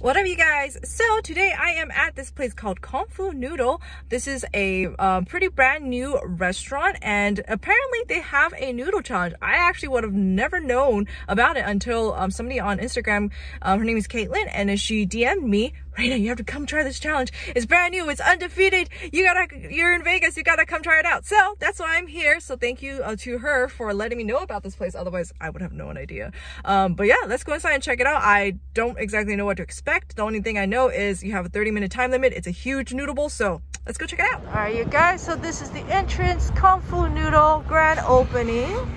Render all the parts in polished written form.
What up, you guys? So today I am at this place called Kung Fu Noodle. This is a pretty brand new restaurant, and apparently they have a noodle challenge. I actually would have never known about it until somebody on Instagram, her name is Caitlin, and she DM'd me, "Raina, you have to come try this challenge. It's brand new, it's undefeated. You're in Vegas, you gotta come try it out." So that's why I'm here. So thank you to her for letting me know about this place. Otherwise, I would have no idea. But yeah, let's go inside and check it out. I don't exactly know what to expect. The only thing I know is you have a 30-minute time limit. It's a huge noodle bowl, so let's go check it out. All right, you guys, so this is the entrance, Kung Fu Noodle grand opening. So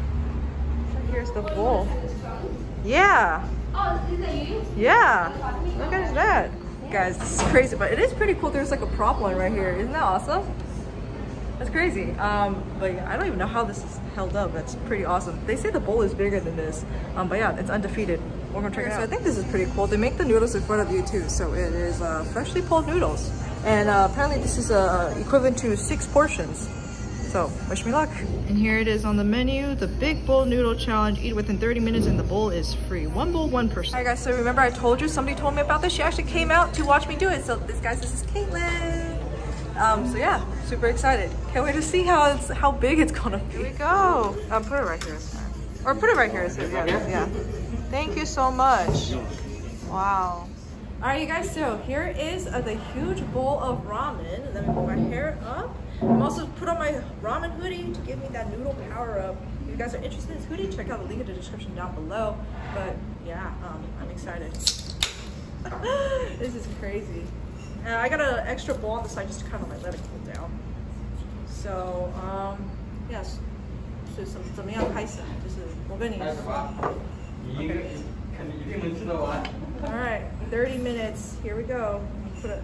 here's the bowl. Yeah. Yeah. Look at that. Guys, this is crazy, but it is pretty cool. There's like a prop one right here. Isn't that awesome? That's crazy. But yeah, I don't even know how this is held up. That's pretty awesome. They say the bowl is bigger than this. But yeah, it's undefeated. We're gonna check it out. So I think this is pretty cool. They make the noodles in front of you too. So it is freshly pulled noodles. And apparently this is equivalent to 6 portions. So wish me luck. And here it is on the menu, the Big Bowl Noodle Challenge. Eat within 30 minutes and the bowl is free. One bowl, one person. All right, guys, so remember I told you, somebody told me about this. She actually came out to watch me do it. So this is Caitlin. So yeah, super excited. Can't wait to see how big it's gonna be. Here we go. I'll put it right here. Or put it right here. So yeah. Thank you so much. Wow. All right, you guys, so here is the huge bowl of ramen. Let me put my hair up. I'm also put on my ramen hoodie to give me that noodle power up. If you guys are interested in this hoodie, check out the link in the description down below. But yeah, I'm excited. This is crazy. I got an extra bowl on the side just to kind of like let it cool down. So, yes. So, okay. All right, 30 minutes. Here we go. I'm gonna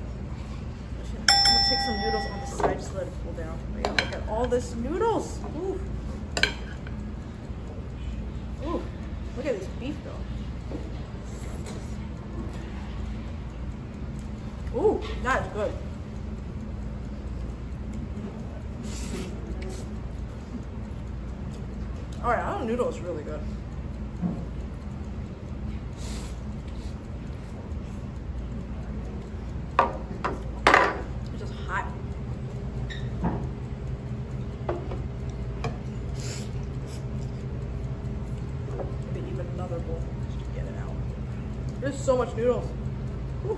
take some noodles on the side, just let it cool down. Wait, look at all this noodles. Ooh. Ooh. Look at this beef though. Ooh, that's good. All right, our noodle is really good. There's so much noodles. Woo.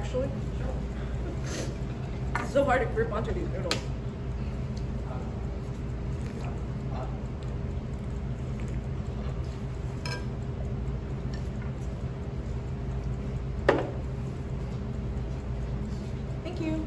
actually. It's so hard to grip onto these noodles. Thank you.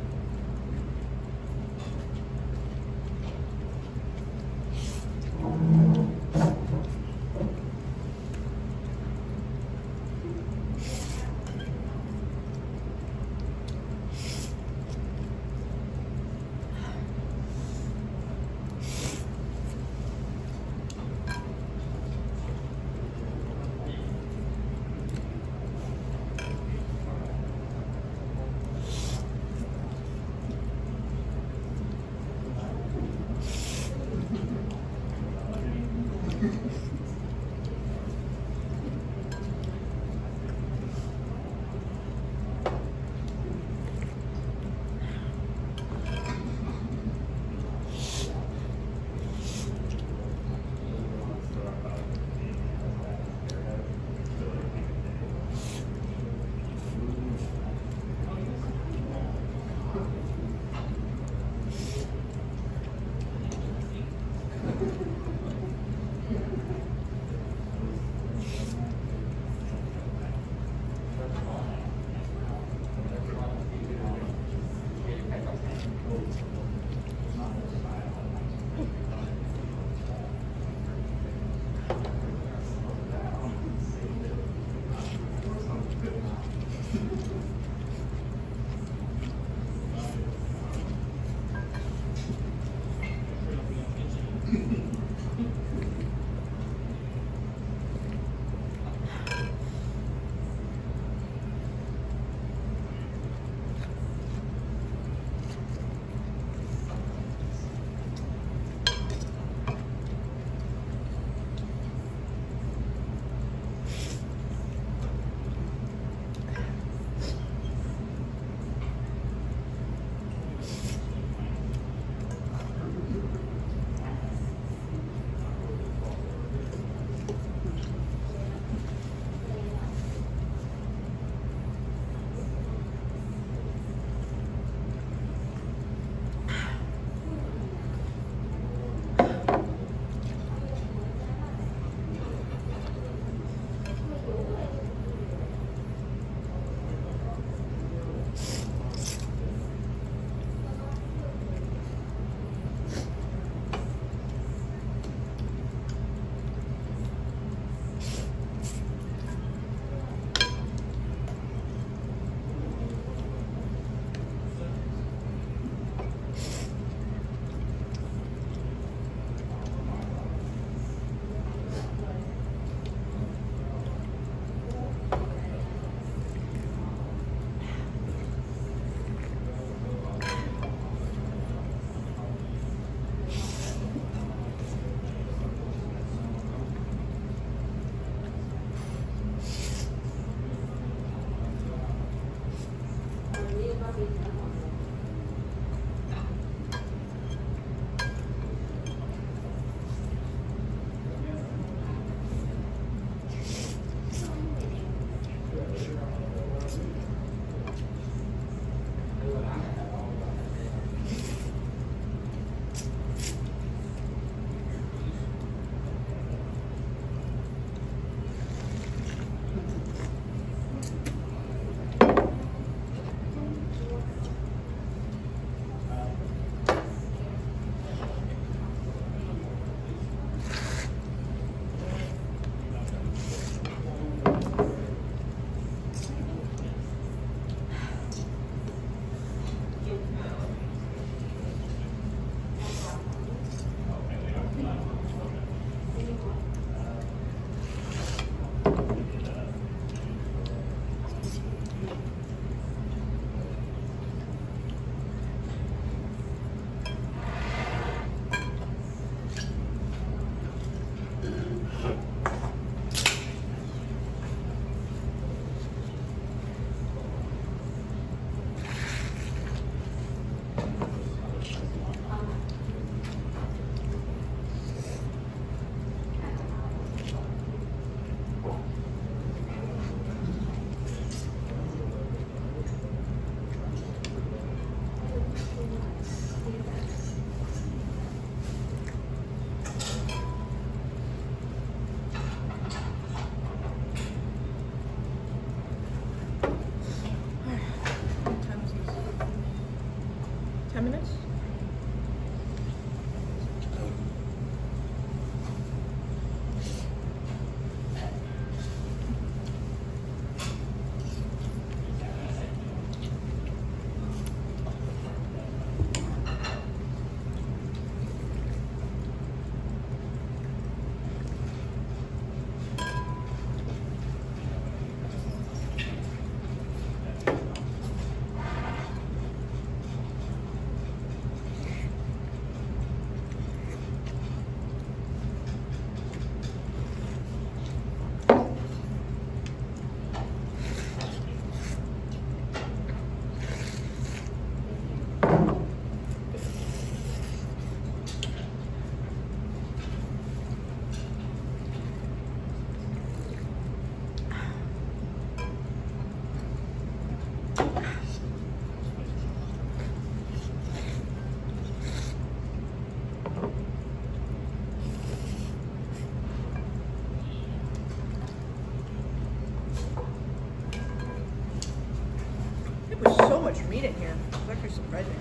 5 minutes. There's so much meat in here. It's actually surprising.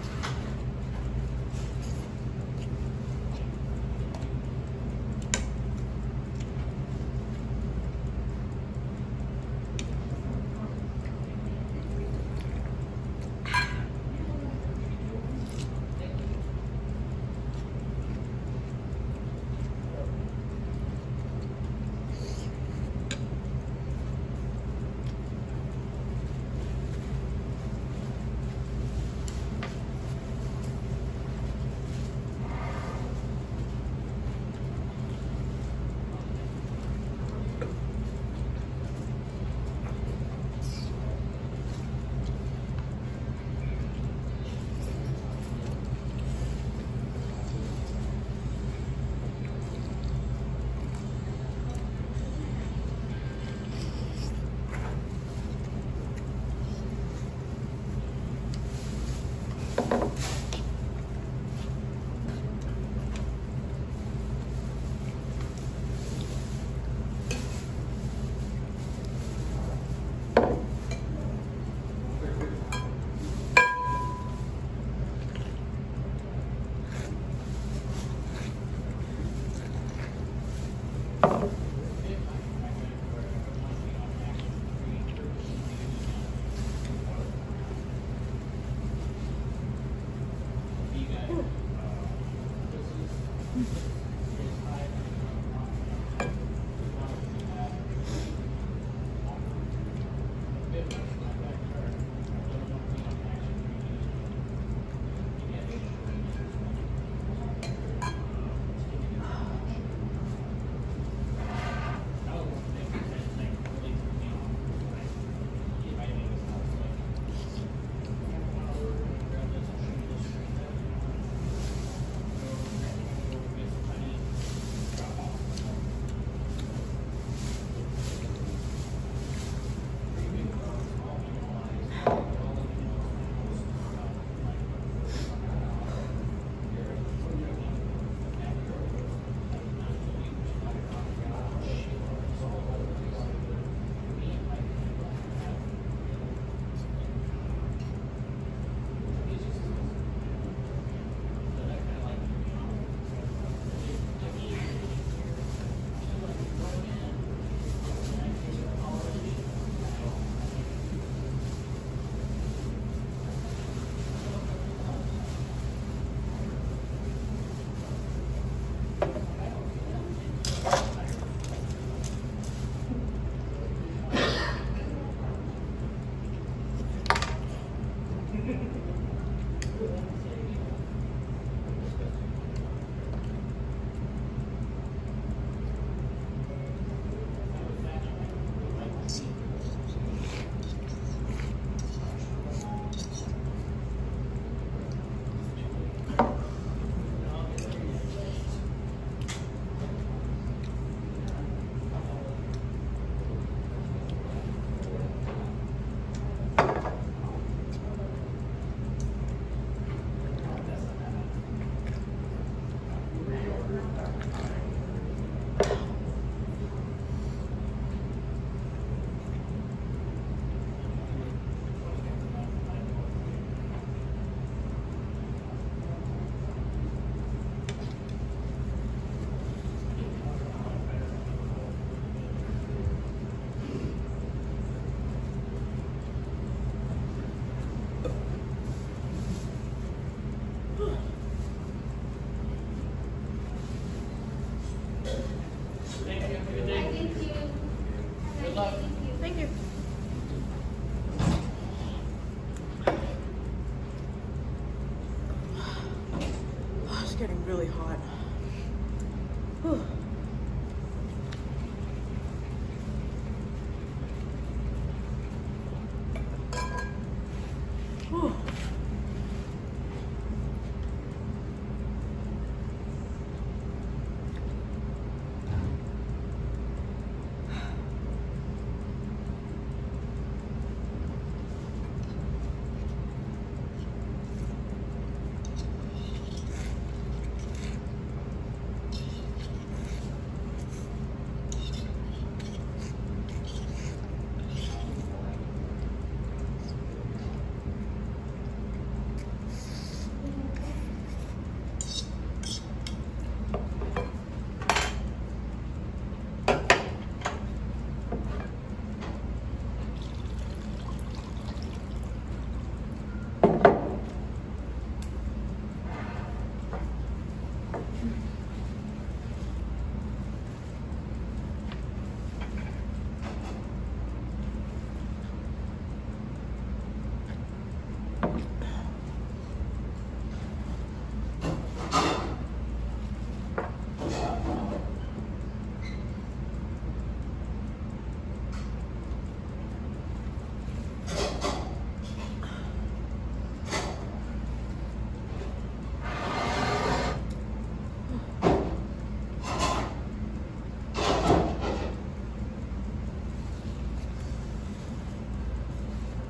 It's getting really hot. Whew.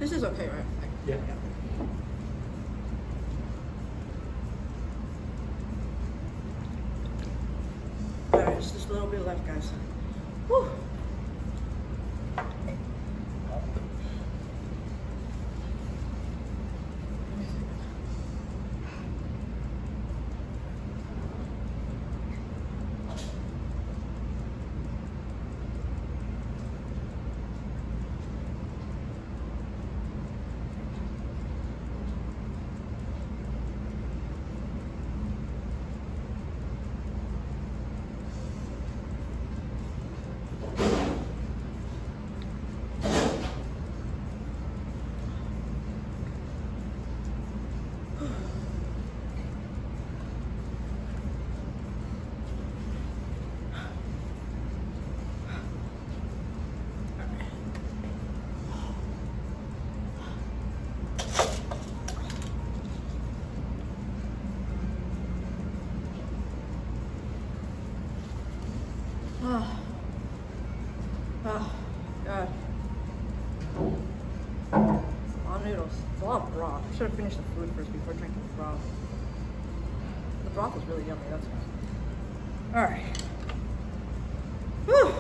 This is okay, right? Yeah. All right, it's just a little bit left, guys. Whew. I should have finished the food first before drinking the broth. The broth is really yummy, that's why. All right. Whew.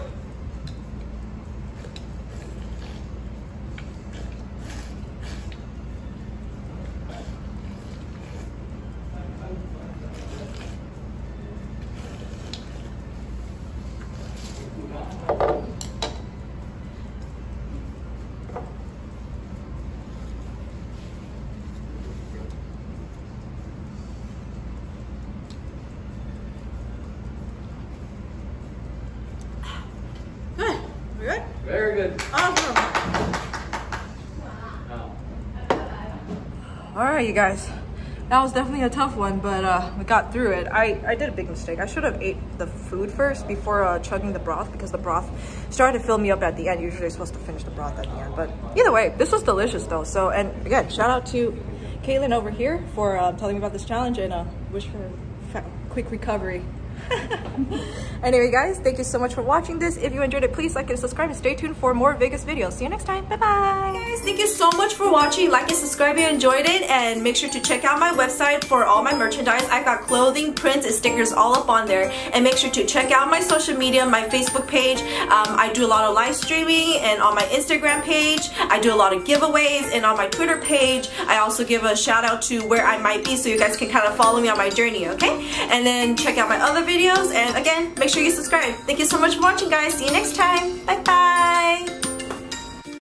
Very good. Awesome. All right, you guys. That was definitely a tough one, but we got through it. I did a big mistake. I should have ate the food first before chugging the broth, because the broth started to fill me up at the end. Usually, I'm supposed to finish the broth at the end. But either way, this was delicious, though. So, and again, shout out to Caitlin over here for telling me about this challenge, and wish her a quick recovery. Anyway, guys, thank you so much for watching this. If you enjoyed it, please like and subscribe, and stay tuned for more Vegas videos. See you next time. Bye bye. Hey guys, thank you so much for watching. Like and subscribe if you enjoyed it, and make sure to check out my website for all my merchandise. I've got clothing, prints, and stickers all up on there. And make sure to check out my social media, my Facebook page. I do a lot of live streaming, and on my Instagram page I do a lot of giveaways, and on my Twitter page I also give a shout out to where I might be, so you guys can kind of follow me on my journey, okay? And then check out my other videos, and again, make sure you subscribe. Thank you so much for watching, guys. See you next time. Bye bye.